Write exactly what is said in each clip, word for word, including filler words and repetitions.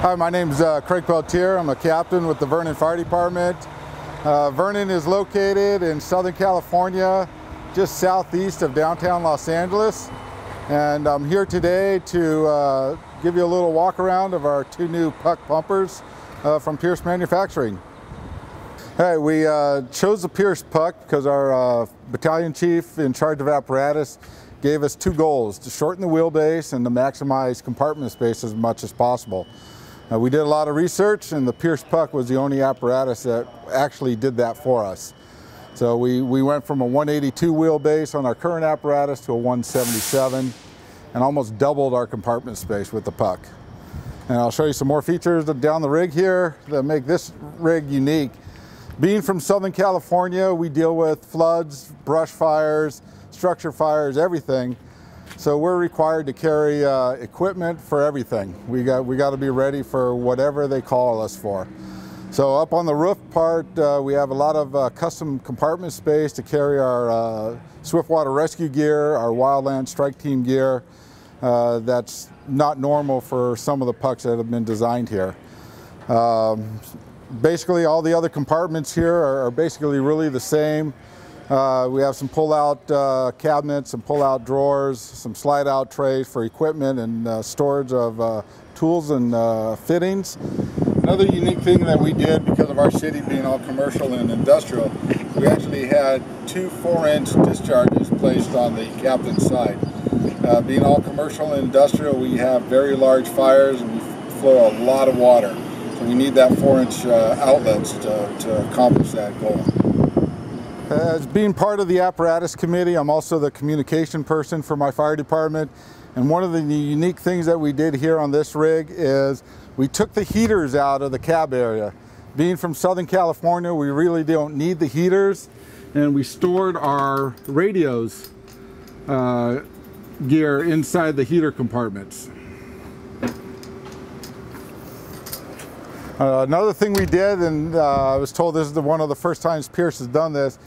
Hi, my name is uh, Craig Peltier. I'm a captain with the Vernon Fire Department. Uh, Vernon is located in Southern California, just southeast of downtown Los Angeles. And I'm here today to uh, give you a little walk around of our two new P U C pumpers uh, from Pierce Manufacturing. Hey, we uh, chose the Pierce P U C because our uh, battalion chief in charge of apparatus gave us two goals: to shorten the wheelbase and to maximize compartment space as much as possible. Uh, we did a lot of research, and the Pierce P U C was the only apparatus that actually did that for us. So we, we went from a one eighty-two wheelbase on our current apparatus to a one seventy-seven, and almost doubled our compartment space with the P U C. And I'll show you some more features down the rig here that make this rig unique. Being from Southern California, we deal with floods, brush fires, structure fires, everything. So we're required to carry uh, equipment for everything. We got we got to be ready for whatever they call us for. So up on the roof part, uh, we have a lot of uh, custom compartment space to carry our uh, Swiftwater rescue gear, our wildland strike team gear. Uh, that's not normal for some of the P U Cs that have been designed here. Um, basically, all the other compartments here are, are basically really the same. Uh, we have some pull-out uh, cabinets, some pull-out drawers, some slide-out trays for equipment and uh, storage of uh, tools and uh, fittings. Another unique thing that we did, because of our city being all commercial and industrial, we actually had two four-inch discharges placed on the captain's side. Uh, being all commercial and industrial, we have very large fires and we flow a lot of water. So we need that four-inch uh, outlets to, to accomplish that goal. As being part of the apparatus committee, I'm also the communication person for my fire department. And one of the unique things that we did here on this rig is we took the heaters out of the cab area. Being from Southern California, we really don't need the heaters. And we stored our radios uh, gear inside the heater compartments. Uh, another thing we did, and uh, I was told this is the one of the first times Pierce has done this,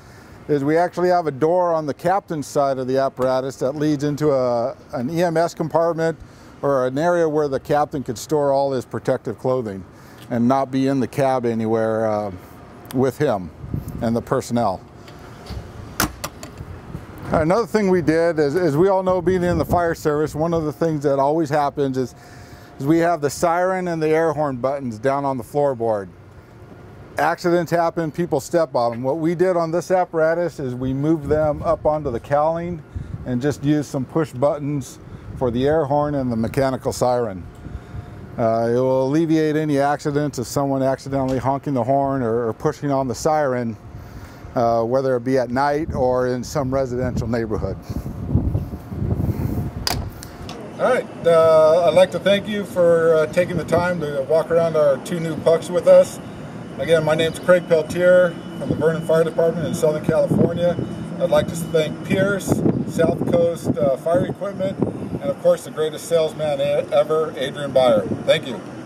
is we actually have a door on the captain's side of the apparatus that leads into a, an E M S compartment or an area where the captain could store all his protective clothing and not be in the cab anywhere uh, with him and the personnel. Another thing we did, is, as we all know, being in the fire service, one of the things that always happens is, is we have the siren and the air horn buttons down on the floorboard. Accidents happen, people step on them. What we did on this apparatus is we moved them up onto the cowling and just used some push buttons for the air horn and the mechanical siren. Uh, it will alleviate any accidents of someone accidentally honking the horn or, or pushing on the siren, uh, whether it be at night or in some residential neighborhood. All right, uh, I'd like to thank you for uh, taking the time to walk around our two new P U Cs with us. Again, my name's Craig Peltier from the Vernon Fire Department in Southern California. I'd like to thank Pierce, South Coast uh, Fire Equipment, and of course the greatest salesman ever, Adrian Byer. Thank you.